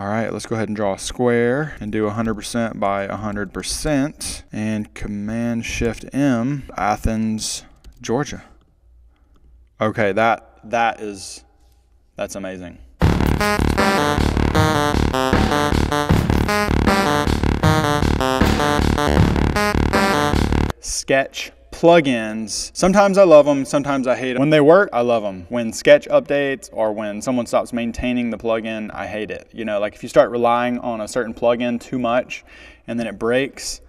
All right, let's go ahead and draw a square and do 100% by 100% and Command shift M, Athens, Georgia. Okay, that's amazing. Sketch plugins. Sometimes I love them, sometimes I hate them. When they work, I love them. When Sketch updates or when someone stops maintaining the plugin, I hate it. You know, like if you start relying on a certain plugin too much and then it breaks,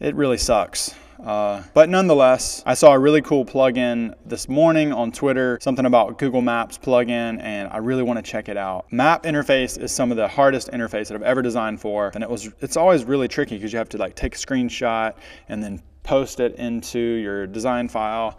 it really sucks. But nonetheless, I saw a really cool plugin this morning on Twitter, something about Google Maps plugin, and I really want to check it out. Map interface is some of the hardest interface that I've ever designed for, and it's always really tricky because you have to like take a screenshot and then post it into your design file.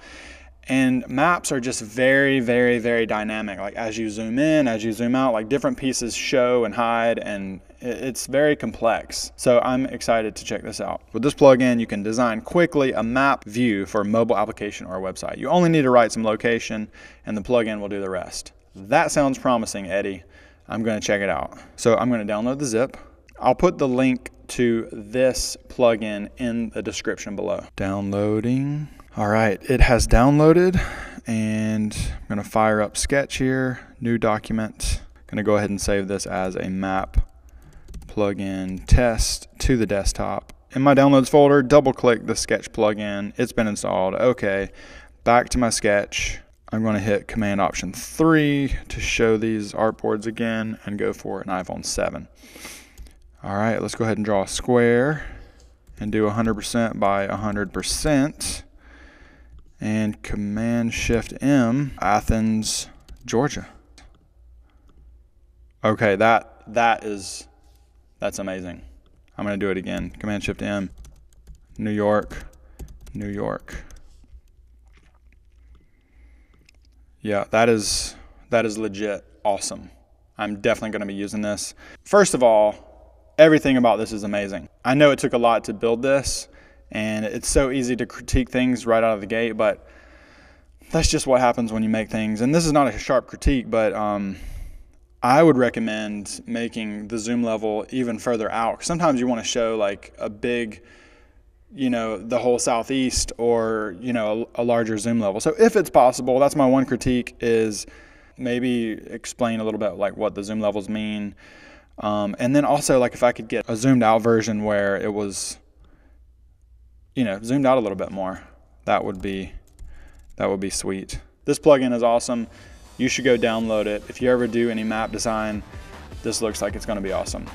And maps are just very, very, very dynamic. Like as you zoom in, as you zoom out, like different pieces show and hide, and it's very complex. So I'm excited to check this out. With this plugin, you can design quickly a map view for a mobile application or a website. You only need to write some location and the plugin will do the rest. That sounds promising, Eddie. I'm gonna check it out. So I'm gonna download the zip. I'll put the link to this plugin in the description below. Downloading. All right, it has downloaded, and I'm gonna fire up Sketch here, new document. I'm gonna go ahead and save this as a map plugin test to the desktop. In my downloads folder, double click the Sketch plugin. It's been installed, okay. Back to my Sketch. I'm gonna hit Command Option 3 to show these artboards again and go for an iPhone 7. All right, let's go ahead and draw a square and do 100% by 100%. And Command shift M, Athens, Georgia. Okay, that's amazing. I'm gonna do it again. Command shift M, New York, New York. Yeah, that is legit awesome. I'm definitely gonna be using this. First of all, everything about this is amazing. I know it took a lot to build this, and it's so easy to critique things right out of the gate, but that's just what happens when you make things. And this is not a sharp critique, but I would recommend making the zoom level even further out. Sometimes you want to show like a big, you know, the whole Southeast, or, you know, a larger zoom level. So if it's possible, that's my one critique, is maybe explain a little bit like what the zoom levels mean. And then also, like, if I could get a zoomed out version where it was, you know, zoomed out a little bit more, that would be sweet. This plugin is awesome. You should go download it. If you ever do any map design, this looks like it's gonna be awesome.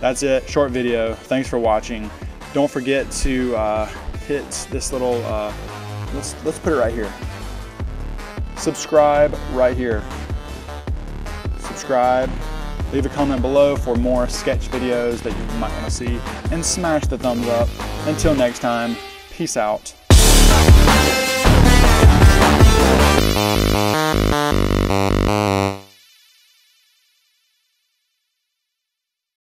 That's it, short video. Thanks for watching. Don't forget to hit this little, let's put it right here. Subscribe right here. Subscribe. Leave a comment below for more Sketch videos that you might want to see, and smash the thumbs up. Until next time, peace out.